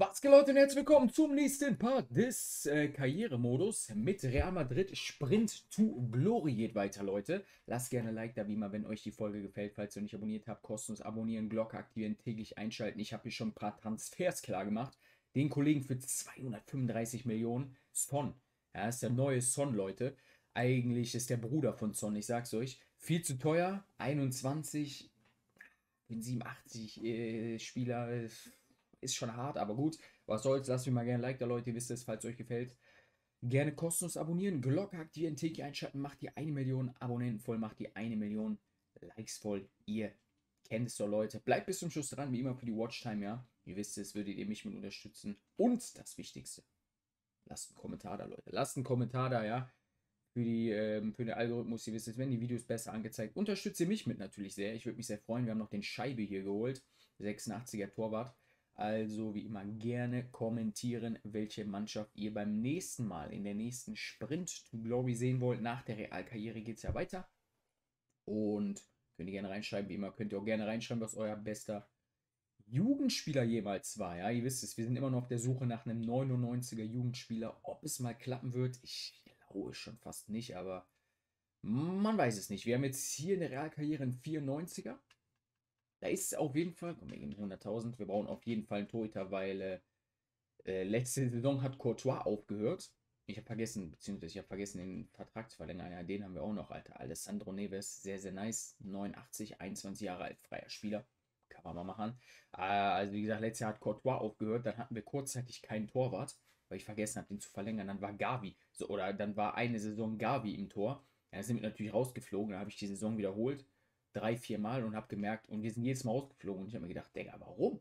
Was geht, Leute, und herzlich willkommen zum nächsten Part des Karrieremodus mit Real Madrid Sprint to Glory geht weiter, Leute. Lasst gerne ein Like da, wie immer, wenn euch die Folge gefällt. Falls ihr nicht abonniert habt, kostenlos abonnieren, Glocke aktivieren, täglich einschalten. Ich habe hier schon ein paar Transfers klar gemacht. Den Kollegen für 235 Millionen, Son. Ja, ist der neue Son, Leute. Eigentlich ist der Bruder von Son, ich sag's euch. Viel zu teuer, 21, 87 Spieler... Ist schon hart, aber gut. Was soll's, lasst mir mal gerne ein Like da, Leute. Ihr wisst es, falls es euch gefällt. Gerne kostenlos abonnieren, Glocke aktivieren, täglich einschalten. Macht die 1 Million Abonnenten voll, macht die 1 Million Likes voll. Ihr kennt es doch, Leute. Bleibt bis zum Schluss dran, wie immer für die Watchtime, ja. Ihr wisst es, würdet ihr mich mit unterstützen. Und das Wichtigste, lasst einen Kommentar da, Leute. Lasst einen Kommentar da, ja. Für den Algorithmus, ihr wisst es, wenn die Videos besser angezeigt, unterstützt ihr mich mit natürlich sehr. Ich würde mich sehr freuen. Wir haben noch den Scheibe hier geholt. 86er Torwart. Also wie immer gerne kommentieren, welche Mannschaft ihr beim nächsten Mal in der nächsten Sprint to Glory sehen wollt. Nach der Realkarriere geht es ja weiter. Und könnt ihr gerne reinschreiben, wie immer könnt ihr auch gerne reinschreiben, was euer bester Jugendspieler jeweils war. Ja, ihr wisst es, wir sind immer noch auf der Suche nach einem 99er Jugendspieler. Ob es mal klappen wird, ich glaube schon fast nicht, aber man weiß es nicht. Wir haben jetzt hier in der Realkarriere einen 94er. Da ist auf jeden Fall, komm, wir gehen 100.000, wir brauchen auf jeden Fall einen Torhüter, weil letzte Saison hat Courtois aufgehört. Ich habe vergessen, beziehungsweise ich habe vergessen, den Vertrag zu verlängern. Ja, den haben wir auch noch, Alter. Alessandro Neves, sehr, sehr nice. 89, 21 Jahre alt, freier Spieler. Kann man mal machen. Also wie gesagt, letztes Jahr hat Courtois aufgehört, dann hatten wir kurzzeitig keinen Torwart, weil ich vergessen habe, den zu verlängern. Dann war Gavi, so, oder dann war eine Saison Gavi im Tor. Ja, dann sind wir natürlich rausgeflogen, da habe ich die Saison wiederholt. 3, 4 Mal und habe gemerkt, und wir sind jedes Mal rausgeflogen und ich habe mir gedacht, Digga, warum?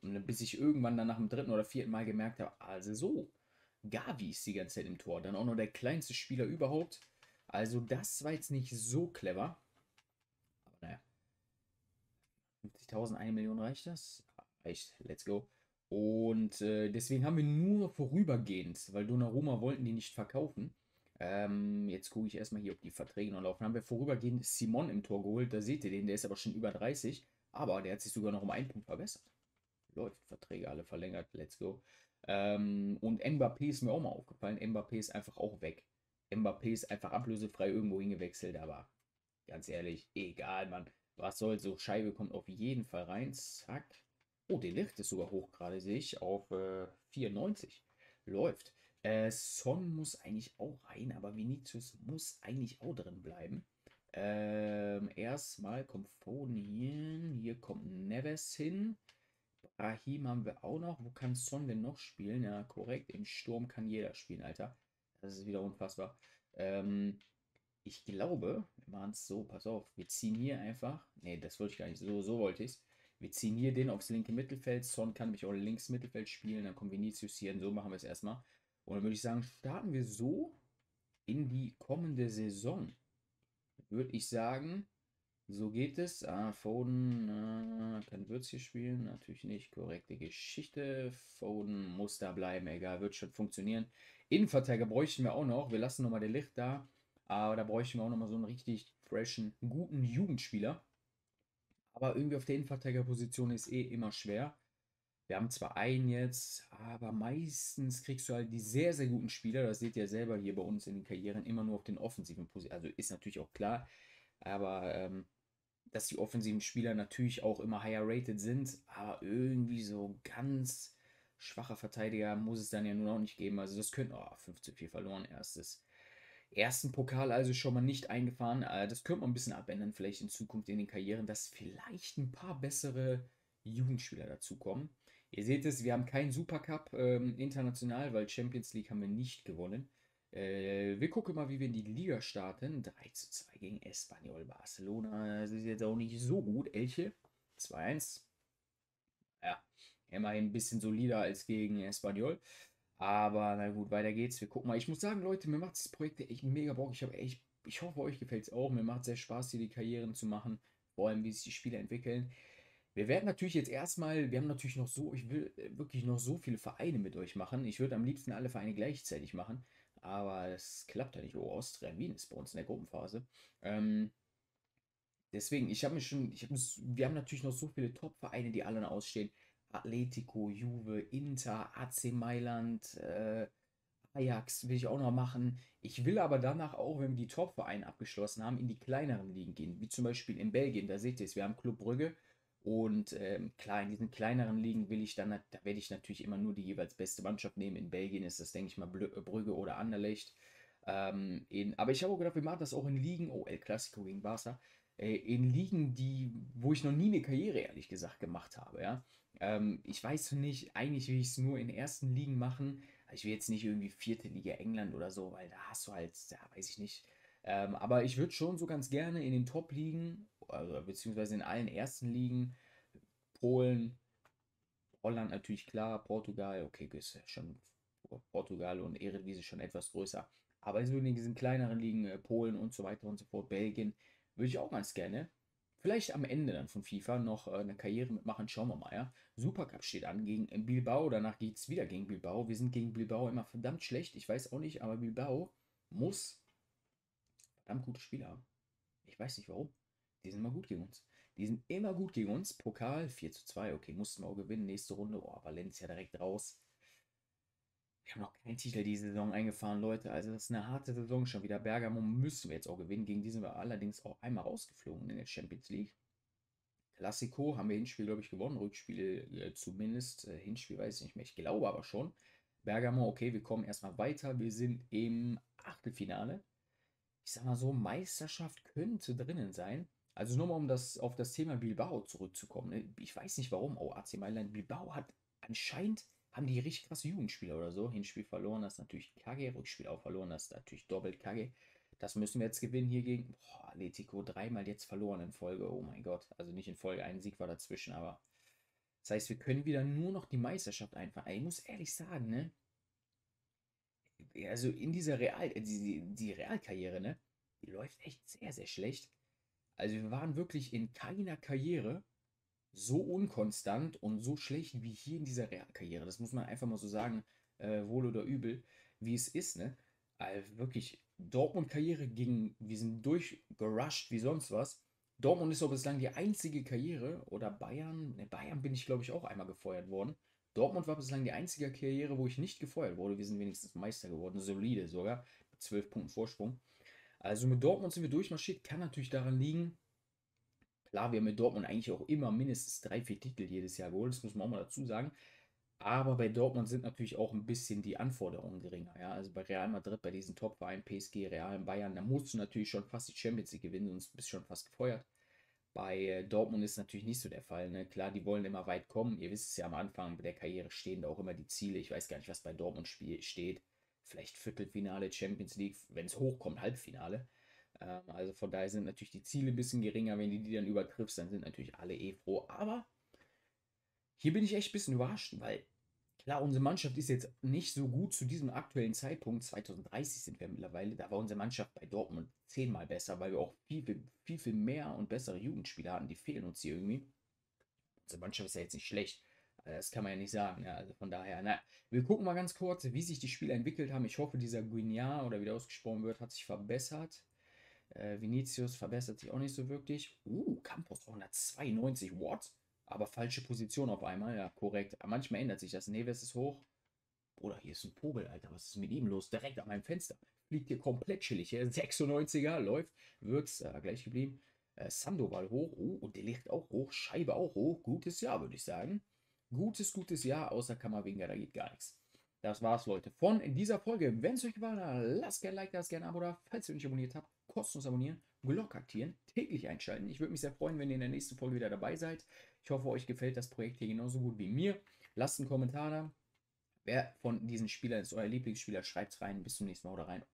Und dann, bis ich irgendwann dann nach dem 3. oder 4. Mal gemerkt habe, also so, Gavi ist die ganze Zeit im Tor, dann auch noch der kleinste Spieler überhaupt. Also das war jetzt nicht so clever. Aber naja, 50.000, 1 Million reicht das? Reicht, let's go. Und deswegen haben wir nur vorübergehend, weil Donnarumma wollten die nicht verkaufen. Jetzt gucke ich erstmal hier, ob die Verträge noch laufen. Haben wir vorübergehend Simon im Tor geholt. Da seht ihr den, der ist aber schon über 30. Aber der hat sich sogar noch um einen Punkt verbessert. Läuft, Verträge alle verlängert. Let's go. Und Mbappé ist mir auch mal aufgefallen. Mbappé ist einfach auch weg. Mbappé ist einfach ablösefrei irgendwo hingewechselt. Aber ganz ehrlich, egal, Mann. Was soll's, so Scheibe kommt auf jeden Fall rein. Zack. Oh, der Licht ist sogar hoch gerade, sehe ich. Auf 94. Läuft. Son muss eigentlich auch rein, aber Vinicius muss eigentlich auch drin bleiben. Erstmal kommt Foden hin, hier kommt Neves hin. Brahim haben wir auch noch. Wo kann Son denn noch spielen? Ja, korrekt, im Sturm kann jeder spielen, Alter. Das ist wieder unfassbar. Ich glaube, wir machen es so, pass auf, wir ziehen hier einfach, ne, das wollte ich gar nicht, so wollte ich es. Wir ziehen hier den aufs linke Mittelfeld, Son kann mich auch links Mittelfeld spielen, dann kommt Vinicius hier und so machen wir es erstmal. Und dann würde ich sagen, starten wir so in die kommende Saison. Würde ich sagen, so geht es. Foden kann Würz hier spielen, natürlich nicht. Korrekte Geschichte. Foden muss da bleiben, egal, wird schon funktionieren. Innenverteidiger bräuchten wir auch noch. Wir lassen nochmal den Licht da. Aber da bräuchten wir auch nochmal so einen richtig freshen, guten Jugendspieler. Aber irgendwie auf der Innenverteidigerposition ist eh immer schwer. Wir haben zwar einen jetzt, aber meistens kriegst du halt die sehr, sehr guten Spieler. Das seht ihr selber hier bei uns in den Karrieren immer nur auf den offensiven Positionen. Also ist natürlich auch klar, aber dass die offensiven Spieler natürlich auch immer higher rated sind. Aber irgendwie so ganz schwacher Verteidiger muss es dann ja nun auch nicht geben. Also das könnte, oh, 5:4 verloren, ersten Pokal also schon mal nicht eingefahren. Das könnte man ein bisschen abändern vielleicht in Zukunft in den Karrieren, dass vielleicht ein paar bessere Jugendspieler dazukommen. Ihr seht es, wir haben keinen Supercup international, weil Champions League haben wir nicht gewonnen. Wir gucken mal, wie wir in die Liga starten. 3:2 gegen Espanyol, Barcelona. Das ist jetzt auch nicht so gut. Elche, 2:1. Ja, immerhin ein bisschen solider als gegen Espanyol. Aber na gut, weiter geht's. Wir gucken mal. Ich muss sagen, Leute, mir macht das Projekt echt mega Bock. Ich hoffe, euch gefällt es auch. Mir macht es sehr Spaß, hier die Karrieren zu machen. Vor allem, wie sich die Spieler entwickeln. Wir werden natürlich jetzt erstmal, wir haben natürlich noch so, ich will wirklich noch so viele Vereine mit euch machen. Ich würde am liebsten alle Vereine gleichzeitig machen, aber das klappt ja nicht. Oh, Austria Wien ist bei uns in der Gruppenphase. Deswegen, wir haben natürlich noch so viele Top-Vereine, die alle ausstehen. Atletico, Juve, Inter, AC Mailand, Ajax will ich auch noch machen. Ich will aber danach auch, wenn wir die Top-Vereine abgeschlossen haben, in die kleineren Ligen gehen, wie zum Beispiel in Belgien, da seht ihr es, wir haben Club Brügge und klar, in diesen kleineren Ligen will ich dann, da werde ich natürlich immer nur die jeweils beste Mannschaft nehmen. In Belgien ist das, denke ich mal, Brügge oder Anderlecht. Aber ich habe auch gedacht, wir machen das auch in Ligen, oh, El Clasico gegen Barca, in Ligen, wo ich noch nie eine Karriere, ehrlich gesagt, gemacht habe, ja. Ich weiß nicht, eigentlich will ich es nur in ersten Ligen machen. Ich will jetzt nicht irgendwie vierte Liga England oder so, weil da hast du halt, ja, weiß ich nicht. Aber ich würde schon so ganz gerne in den Top-Ligen, also, beziehungsweise in allen ersten Ligen, Polen, Holland natürlich klar, Portugal, okay, ist schon Portugal und Eredivisie schon etwas größer. Aber so in diesen kleineren Ligen, Polen und so weiter und so fort, Belgien, würde ich auch ganz gerne. Vielleicht am Ende dann von FIFA noch eine Karriere mitmachen, schauen wir mal, ja. Supercup steht an gegen Bilbao, danach geht es wieder gegen Bilbao. Wir sind gegen Bilbao immer verdammt schlecht, ich weiß auch nicht, aber Bilbao muss verdammt gute Spieler haben. Ich weiß nicht warum, die sind immer gut gegen uns. Die sind immer gut gegen uns, Pokal 4:2, okay, mussten wir auch gewinnen, nächste Runde, oh, Valencia direkt raus. Wir haben noch keinen Titel diese Saison eingefahren, Leute. Also das ist eine harte Saison schon wieder. Bergamo müssen wir jetzt auch gewinnen. Gegen die sind wir allerdings auch einmal rausgeflogen in der Champions League. Klassiko haben wir Hinspiel, glaube ich, gewonnen. Rückspiel zumindest. Hinspiel weiß ich nicht mehr. Ich glaube aber schon. Bergamo, okay, wir kommen erstmal weiter. Wir sind im Achtelfinale. Ich sag mal so, Meisterschaft könnte drinnen sein. Also nur mal, um auf das Thema Bilbao zurückzukommen. Ne? Ich weiß nicht warum. Oh, AC Mailand. Bilbao hat anscheinend... Haben die richtig krasse Jugendspieler oder so. Hinspiel verloren, das ist natürlich KG. Rückspiel auch verloren, das ist natürlich doppelt KG. Das müssen wir jetzt gewinnen hier gegen Atletico. Dreimal jetzt verloren in Folge. Oh mein Gott. Also nicht in Folge. Ein Sieg war dazwischen, aber... Das heißt, wir können wieder nur noch die Meisterschaft einfahren. Ich muss ehrlich sagen, ne? Also in dieser die Realkarriere, ne? Die läuft echt sehr, sehr schlecht. Also wir waren wirklich in keiner Karriere so unkonstant und so schlecht wie hier in dieser Realkarriere. Das muss man einfach mal so sagen, wohl oder übel, wie es ist, ne? Also wirklich, Dortmund-Karriere wir sind durchgerusht wie sonst was. Dortmund ist doch bislang die einzige Karriere, oder Bayern, ne, Bayern bin ich, glaube ich, auch einmal gefeuert worden. Dortmund war bislang die einzige Karriere, wo ich nicht gefeuert wurde. Wir sind wenigstens Meister geworden, solide sogar, mit 12 Punkten Vorsprung. Also mit Dortmund sind wir durchmarschiert, kann natürlich daran liegen, klar, wir haben mit Dortmund eigentlich auch immer mindestens 3, 4 Titel jedes Jahr geholt, das muss man auch mal dazu sagen. Aber bei Dortmund sind natürlich auch ein bisschen die Anforderungen geringer. Ja? Also bei Real Madrid, bei diesen Top-Vereinen, PSG, Real, Bayern, da musst du natürlich schon fast die Champions League gewinnen, sonst bist du schon fast gefeuert. Bei Dortmund ist natürlich nicht so der Fall. Ne? Klar, die wollen immer weit kommen. Ihr wisst es ja, am Anfang der Karriere stehen da auch immer die Ziele. Ich weiß gar nicht, was bei Dortmund steht. Vielleicht Viertelfinale, Champions League, wenn es hochkommt, Halbfinale. Also von daher sind natürlich die Ziele ein bisschen geringer, wenn du die dann übertriffst, dann sind natürlich alle eh froh, aber hier bin ich echt ein bisschen überrascht, weil klar, unsere Mannschaft ist jetzt nicht so gut zu diesem aktuellen Zeitpunkt, 2030 sind wir mittlerweile, da war unsere Mannschaft bei Dortmund 10-mal besser, weil wir auch viel mehr und bessere Jugendspieler hatten, die fehlen uns hier irgendwie. Unsere Mannschaft ist ja jetzt nicht schlecht, das kann man ja nicht sagen, ja, also von daher, naja, wir gucken mal ganz kurz, wie sich die Spieler entwickelt haben, ich hoffe, dieser Guignard, oder wie der ausgesprochen wird, hat sich verbessert. Vinicius verbessert sich auch nicht so wirklich. Campos 392, what? Aber falsche Position auf einmal, ja, korrekt. Aber manchmal ändert sich das. Neves ist hoch. Oder hier ist ein Vogel, Alter, was ist mit ihm los? Direkt an meinem Fenster. Fliegt hier komplett chillig, ja? 96er, läuft, wird's gleich geblieben. Sandoval hoch, und der liegt auch hoch, Scheibe auch hoch. Gutes Jahr, würde ich sagen. Gutes Jahr, außer Kamavinga, da geht gar nichts. Das war's, Leute, von dieser Folge. Wenn es euch gefallen hat, lasst gerne ein Like, lasst gerne ein Abo da. Falls ihr nicht abonniert habt, kostenlos abonnieren, Glocke aktivieren, täglich einschalten. Ich würde mich sehr freuen, wenn ihr in der nächsten Folge wieder dabei seid. Ich hoffe, euch gefällt das Projekt hier genauso gut wie mir. Lasst einen Kommentar da. Wer von diesen Spielern ist euer Lieblingsspieler? Schreibt es rein. Bis zum nächsten Mal oder rein.